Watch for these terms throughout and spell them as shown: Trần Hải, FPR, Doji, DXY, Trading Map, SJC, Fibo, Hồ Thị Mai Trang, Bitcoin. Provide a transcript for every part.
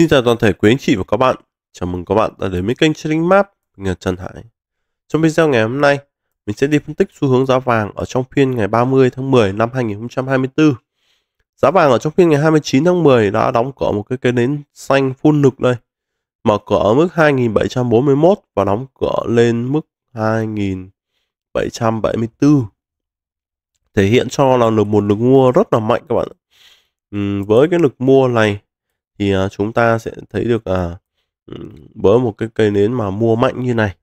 Xin chào toàn thể quý anh chị và các bạn. Chào mừng các bạn đã đến với kênh Trading Map, mình là Trần Hải. Trong video ngày hôm nay, mình sẽ đi phân tích xu hướng giá vàng ở trong phiên ngày 30 tháng 10 năm 2024. Giá vàng ở trong phiên ngày 29 tháng 10 đã đóng cửa một cái nến xanh phun nực đây. Mở cửa ở mức 2741 và đóng cửa lên mức 2774. Thể hiện cho là một lực mua rất là mạnh các bạn ạ. Với cái lực mua này thì chúng ta sẽ thấy được với một cái cây nến mà mua mạnh như này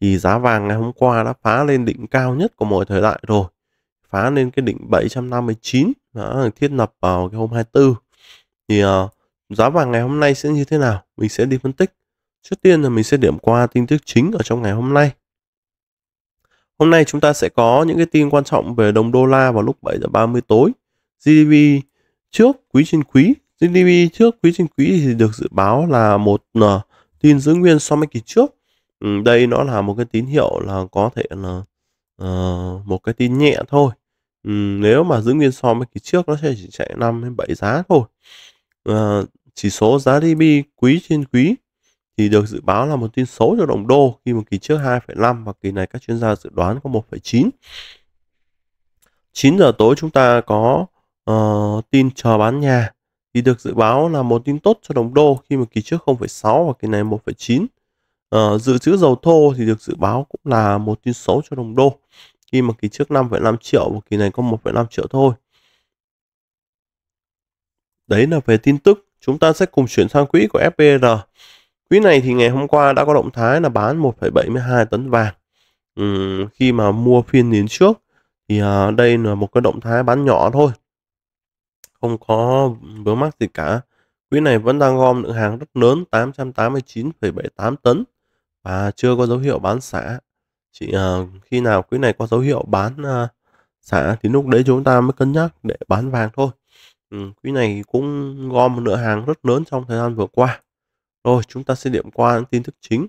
thì giá vàng ngày hôm qua đã phá lên đỉnh cao nhất của mọi thời đại rồi, phá lên cái đỉnh 759 đã thiết lập vào cái hôm 24. Thì giá vàng ngày hôm nay sẽ như thế nào, mình sẽ đi phân tích. Trước tiên là mình sẽ điểm qua tin tức chính ở trong ngày hôm nay. Hôm nay chúng ta sẽ có những cái tin quan trọng về đồng đô la vào lúc 7:30 tối. GDP trước quý trên quý. GDP trước quý trên quý thì được dự báo là một tin giữ nguyên so với kỳ trước. Đây nó là một cái tín hiệu là có thể là một cái tin nhẹ thôi. Nếu mà giữ nguyên so với kỳ trước nó sẽ chỉ chạy 5 đến 7 giá thôi. Chỉ số giá GDP quý trên quý thì được dự báo là một tin xấu cho đồng đô, khi mà kỳ trước 2,5 và kỳ này các chuyên gia dự đoán có 1,9. 9 giờ tối chúng ta có tin chờ bán nhà thì được dự báo là một tin tốt cho đồng đô, khi mà kỳ trước 0,6 và kỳ này 1,9. Dự trữ dầu thô thì được dự báo cũng là một tin xấu cho đồng đô, khi mà kỳ trước 5,5 triệu và kỳ này có 1,5 triệu thôi. Đấy là về tin tức. Chúng ta sẽ cùng chuyển sang quỹ của FPR. Quỹ này thì ngày hôm qua đã có động thái là bán 1,72 tấn vàng. Khi mà mua phiên đến trước thì đây là một cái động thái bán nhỏ thôi, không có vướng mắc gì cả. Quỹ này vẫn đang gom lượng hàng rất lớn 889,78 tấn và chưa có dấu hiệu bán xả. Chỉ khi nào quỹ này có dấu hiệu bán xả thì lúc đấy chúng ta mới cân nhắc để bán vàng thôi. Quỹ này cũng gom một lượng hàng rất lớn trong thời gian vừa qua. Rồi chúng ta sẽ điểm qua những tin tức chính.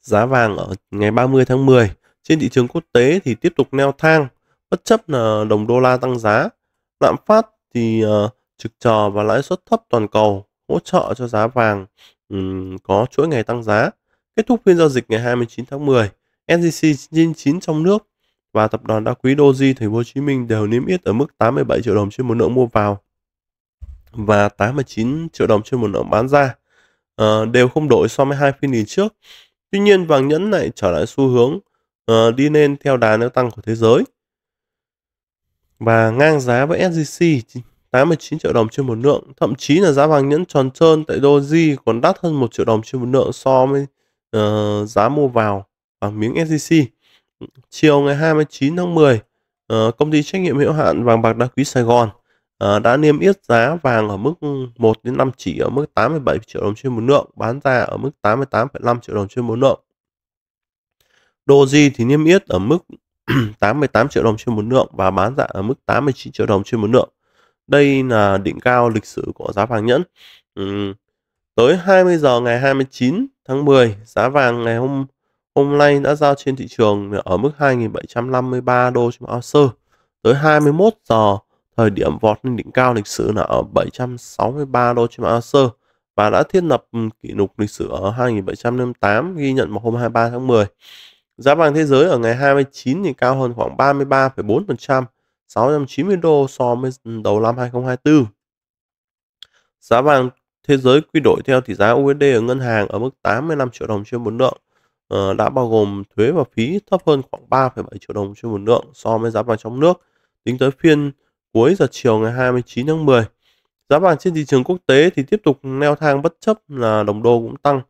Giá vàng ở ngày 30 tháng 10 trên thị trường quốc tế thì tiếp tục leo thang bất chấp là đồng đô la tăng giá. Lạm phát thì trực chờ và lãi suất thấp toàn cầu hỗ trợ cho giá vàng có chuỗi ngày tăng giá. Kết thúc phiên giao dịch ngày 29 tháng 10, SJC 99 trong nước và tập đoàn đá quý Doji Thành phố Hồ Chí Minh đều niêm yết ở mức 87 triệu đồng trên một lượng mua vào và 89 triệu đồng trên một lượng bán ra, đều không đổi so với hai phiên liền trước. Tuy nhiên vàng nhẫn lại trở lại xu hướng đi lên theo đà leo tăng của thế giới và ngang giá với SJC 89 triệu đồng trên một lượng. Thậm chí là giá vàng nhẫn tròn trơn tại Doji còn đắt hơn 1 triệu đồng trên một lượng so với giá mua vào vàng miếng SJC. Chiều ngày 29 tháng 10, công ty trách nhiệm hữu hạn vàng bạc đá quý Sài Gòn đã niêm yết giá vàng ở mức 1 đến 5 chỉ ở mức 87 triệu đồng trên một lượng, bán ra ở mức 88,5 triệu đồng trên một lượng. Doji thì niêm yết ở mức 88 triệu đồng trên một lượng và bán ra ở mức 89 triệu đồng trên một lượng. Đây là đỉnh cao lịch sử của giá vàng nhẫn. Tới 20 giờ ngày 29 tháng 10, giá vàng ngày hôm nay đã giao trên thị trường ở mức 2.753 đô trên ounce. Tới 21 giờ, thời điểm vọt lên đỉnh cao lịch sử là ở 763 đô trên ounce và đã thiết lập kỷ lục lịch sử ở 2.758 ghi nhận vào hôm 23 tháng 10. Giá vàng thế giới ở ngày 29 thì cao hơn khoảng 33,4%, 690 đô so với đầu năm 2024. Giá vàng thế giới quy đổi theo tỷ giá USD ở ngân hàng ở mức 85 triệu đồng trên một lượng, đã bao gồm thuế và phí, thấp hơn khoảng 3,7 triệu đồng trên một lượng so với giá vàng trong nước. Tính tới phiên cuối giờ chiều ngày 29 tháng 10, giá vàng trên thị trường quốc tế thì tiếp tục leo thang bất chấp là đồng đô cũng tăng.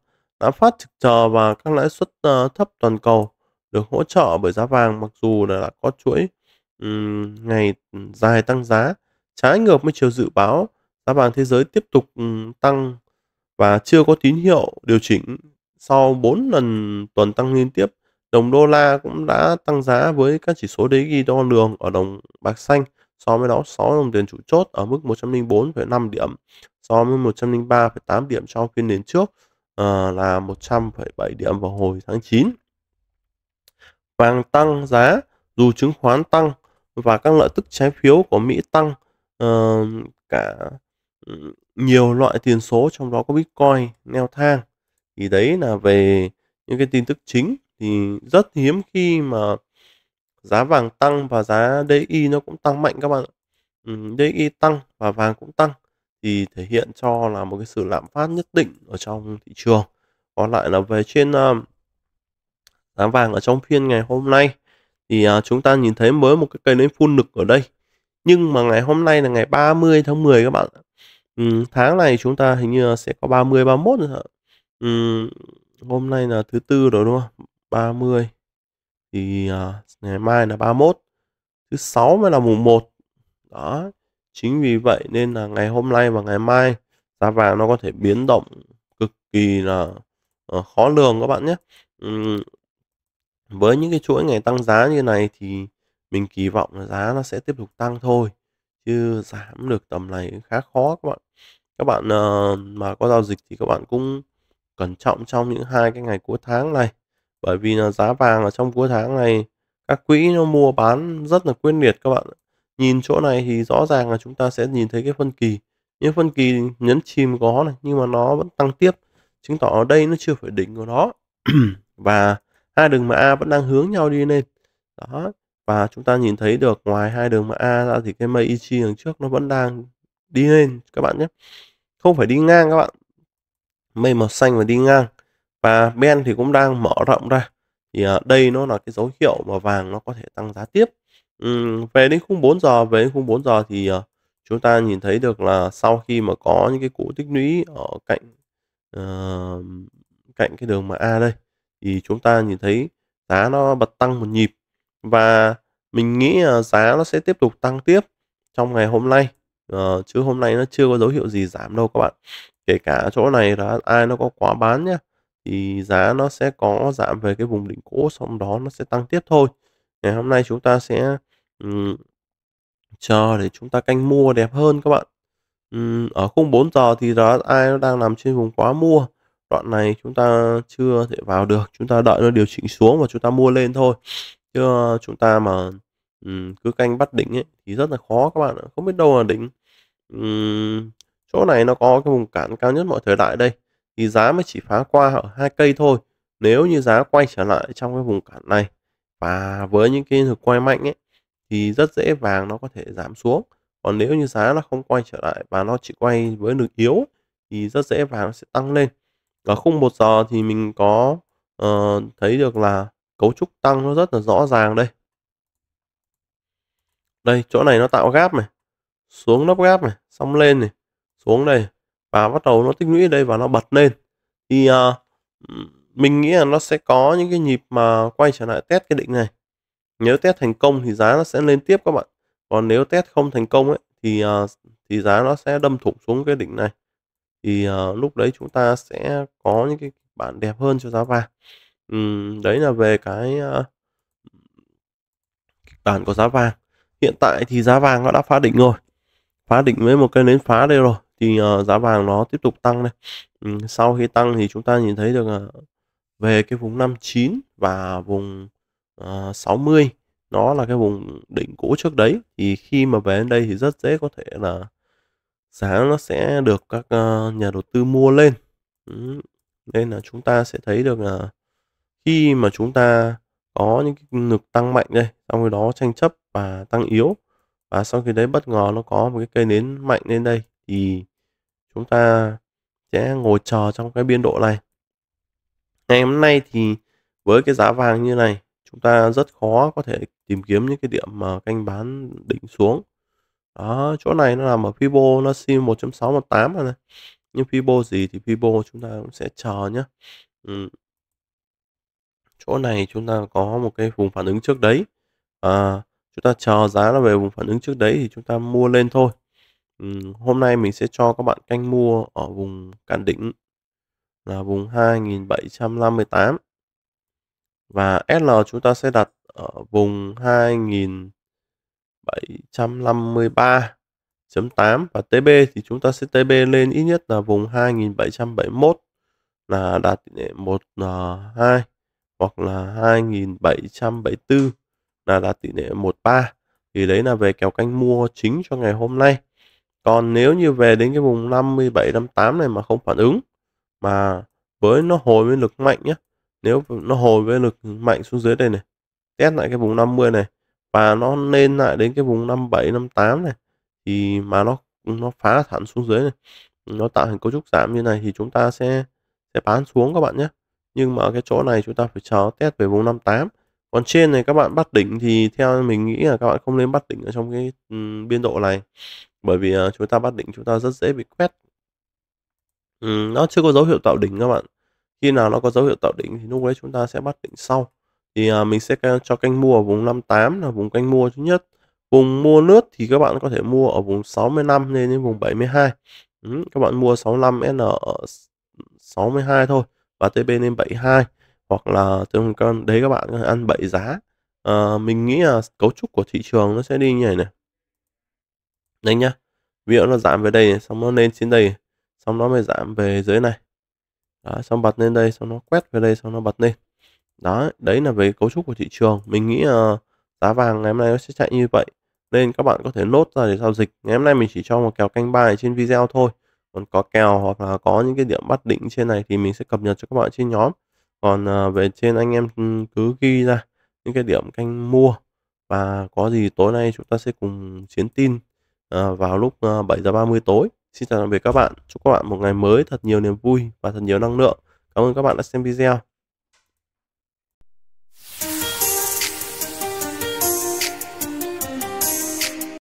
Lạm phát trực chờ và các lãi suất thấp toàn cầu được hỗ trợ bởi giá vàng, mặc dù đã có chuỗi ngày dài tăng giá. Trái ngược với chiều dự báo, giá vàng thế giới tiếp tục tăng và chưa có tín hiệu điều chỉnh sau 4 lần tuần tăng liên tiếp. Đồng đô la cũng đã tăng giá với các chỉ số ghi đo lường ở đồng bạc xanh, so với đó 6 đồng tiền chủ chốt ở mức 104,5 điểm so với 103,8 điểm trong phiên đến trước, là 100,7 điểm vào hồi tháng 9. Vàng tăng giá dù chứng khoán tăng và các lợi tức trái phiếu của Mỹ tăng, cả nhiều loại tiền số, trong đó có Bitcoin neo thang. Thì đấy là về những cái tin tức chính. Thì rất hiếm khi mà giá vàng tăng và giá DXY nó cũng tăng mạnh các bạn ạ. DXY tăng và vàng cũng tăng thì thể hiện cho là một cái sự lạm phát nhất định ở trong thị trường. Còn lại là về trên giá vàng ở trong phiên ngày hôm nay thì chúng ta nhìn thấy mới một cái cây nến phun nực ở đây. Nhưng mà ngày hôm nay là ngày 30 tháng 10 các bạn ạ. Tháng này chúng ta hình như sẽ có 30, 31 nữa ạ. Hôm nay là thứ tư rồi đúng không? 30 thì ngày mai là 31, thứ sáu mới là mùng 1. Đó, chính vì vậy nên là ngày hôm nay và ngày mai giá vàng nó có thể biến động cực kỳ là khó lường các bạn nhé. Với những cái chuỗi ngày tăng giá như này thì mình kỳ vọng là giá nó sẽ tiếp tục tăng thôi, chứ giảm được tầm này khá khó các bạn. Các bạn mà có giao dịch thì các bạn cũng cẩn trọng trong những hai cái ngày cuối tháng này, bởi vì là giá vàng ở trong cuối tháng này các quỹ nó mua bán rất là quyết liệt các bạn. Nhìn chỗ này thì rõ ràng là chúng ta sẽ nhìn thấy cái phân kỳ, những phân kỳ nhấn chìm có này nhưng mà nó vẫn tăng tiếp, chứng tỏ ở đây nó chưa phải đỉnh của nó. Và hai đường MA vẫn đang hướng nhau đi lên đó, và chúng ta nhìn thấy được ngoài hai đường MA ra thì cái mây Ichi đằng trước nó vẫn đang đi lên các bạn nhé, không phải đi ngang các bạn. Mây màu xanh và đi ngang, và Ben thì cũng đang mở rộng ra, thì đây nó là cái dấu hiệu mà vàng nó có thể tăng giá tiếp. Về đến khung 4 giờ, về đến khung 4 giờ thì chúng ta nhìn thấy được là sau khi mà có những cái cú tích lũy ở cạnh cái đường MA đây thì chúng ta nhìn thấy giá nó bật tăng một nhịp, và mình nghĩ là giá nó sẽ tiếp tục tăng tiếp trong ngày hôm nay, chứ hôm nay nó chưa có dấu hiệu gì giảm đâu các bạn. Kể cả chỗ này là ai nó có quá bán nhá thì giá nó sẽ có giảm về cái vùng đỉnh cũ, xong đó nó sẽ tăng tiếp thôi. Ngày hôm nay chúng ta sẽ chờ để chúng ta canh mua đẹp hơn các bạn. Ở khung 4 giờ thì đó ai nó đang nằm trên vùng quá mua, đoạn này chúng ta chưa thể vào được, chúng ta đợi nó điều chỉnh xuống và chúng ta mua lên thôi, chứ chúng ta mà cứ canh bắt đỉnh ấy, thì rất là khó các bạn ạ. Không biết đâu là đỉnh. Chỗ này nó có cái vùng cản cao nhất mọi thời đại đây, thì giá mới chỉ phá qua ở hai cây thôi. Nếu như giá quay trở lại trong cái vùng cản này và với những cái lực quay mạnh ấy, thì rất dễ vàng nó có thể giảm xuống. Còn nếu như giá nó không quay trở lại và nó chỉ quay với lực yếu thì rất dễ vàng nó sẽ tăng lên. Ở khung 1 giờ thì mình có thấy được là cấu trúc tăng nó rất là rõ ràng đây. Đây, chỗ này nó tạo gáp này, xuống nắp gáp này, xong lên này, xuống đây và bắt đầu nó tích lũy đây và nó bật lên. Thì mình nghĩ là nó sẽ có những cái nhịp mà quay trở lại test cái đỉnh này. Nếu test thành công thì giá nó sẽ lên tiếp các bạn. Còn nếu test không thành công ấy thì giá nó sẽ đâm thủng xuống cái đỉnh này. Thì lúc đấy chúng ta sẽ có những cái bản đẹp hơn cho giá vàng. Đấy là về cái kịch bản của giá vàng. Hiện tại thì giá vàng nó đã phá đỉnh rồi. Phá đỉnh với một cây nến phá đây rồi. Thì giá vàng nó tiếp tục tăng này. Sau khi tăng thì chúng ta nhìn thấy được về cái vùng 59 và vùng 60, nó là cái vùng đỉnh cũ trước đấy. Thì khi mà về đến đây thì rất dễ có thể là giá nó sẽ được các nhà đầu tư mua lên. Nên là chúng ta sẽ thấy được là khi mà chúng ta có những cái lực tăng mạnh đây, xong rồi đó tranh chấp và tăng yếu, và sau khi đấy bất ngờ nó có một cái cây nến mạnh lên đây, thì chúng ta sẽ ngồi chờ trong cái biên độ này. Ngày hôm nay thì với cái giá vàng như này, chúng ta rất khó có thể tìm kiếm những cái điểm mà canh bán đỉnh xuống. Đó, chỗ này nó nằm ở Fibo, nó sim 1.618 rồi này. Nhưng Fibo gì thì Fibo chúng ta cũng sẽ chờ nhé. Chỗ này chúng ta có một cái vùng phản ứng trước đấy. Chúng ta chờ giá nó về vùng phản ứng trước đấy thì chúng ta mua lên thôi. Hôm nay mình sẽ cho các bạn canh mua ở vùng cản đỉnh là vùng 2758, và SL chúng ta sẽ đặt ở vùng 2753.8, và TB thì chúng ta sẽ TB lên ít nhất là vùng 2771 là đạt tỷ lệ 1/2, hoặc là 2774 là đạt tỷ lệ 1/3. Thì đấy là về kèo canh mua chính cho ngày hôm nay. Còn nếu như về đến cái vùng 57, 58 này mà không phản ứng, mà với nó hồi với lực mạnh nhé, nếu nó hồi với lực mạnh xuống dưới đây này, test lại cái vùng 50 này, và nó lên lại đến cái vùng 57, 58 này, thì mà nó phá thẳng xuống dưới này, nó tạo thành cấu trúc giảm như này, thì chúng ta sẽ bán xuống các bạn nhé. Nhưng mà ở cái chỗ này chúng ta phải chờ test về vùng 58. Còn trên này các bạn bắt đỉnh thì theo mình nghĩ là các bạn không nên bắt đỉnh ở trong cái biên độ này, bởi vì chúng ta bắt đỉnh chúng ta rất dễ bị quét. Nó chưa có dấu hiệu tạo đỉnh các bạn. Khi nào nó có dấu hiệu tạo đỉnh thì lúc đấy chúng ta sẽ bắt đỉnh sau. Thì mình sẽ cho canh mua ở vùng 58 là vùng canh mua thứ nhất. Vùng mua lướt thì các bạn có thể mua ở vùng 65 lên đến vùng 72. Các bạn mua 65N ở 62 thôi, và TP lên 72, hoặc là tương con đấy các bạn ăn 7 giá. Mình nghĩ là cấu trúc của thị trường nó sẽ đi như này này. Đấy nhá. Ví dụ nó giảm về đây này, xong nó lên trên đây, xong nó mới giảm về dưới này. Đó, xong bật lên đây, xong nó quét về đây, xong nó bật lên. Đó, đấy là về cấu trúc của thị trường. Mình nghĩ giá vàng ngày hôm nay nó sẽ chạy như vậy. Nên các bạn có thể nốt ra để giao dịch. Ngày hôm nay mình chỉ cho một kèo canh bài trên video thôi. Còn có kèo hoặc là có những cái điểm bắt đỉnh trên này thì mình sẽ cập nhật cho các bạn trên nhóm. Còn về trên anh em cứ ghi ra những cái điểm canh mua. Và có gì tối nay chúng ta sẽ cùng chiến tin vào lúc 7h30 tối. Xin chào tạm biệt các bạn. Chúc các bạn một ngày mới thật nhiều niềm vui và thật nhiều năng lượng. Cảm ơn các bạn đã xem video.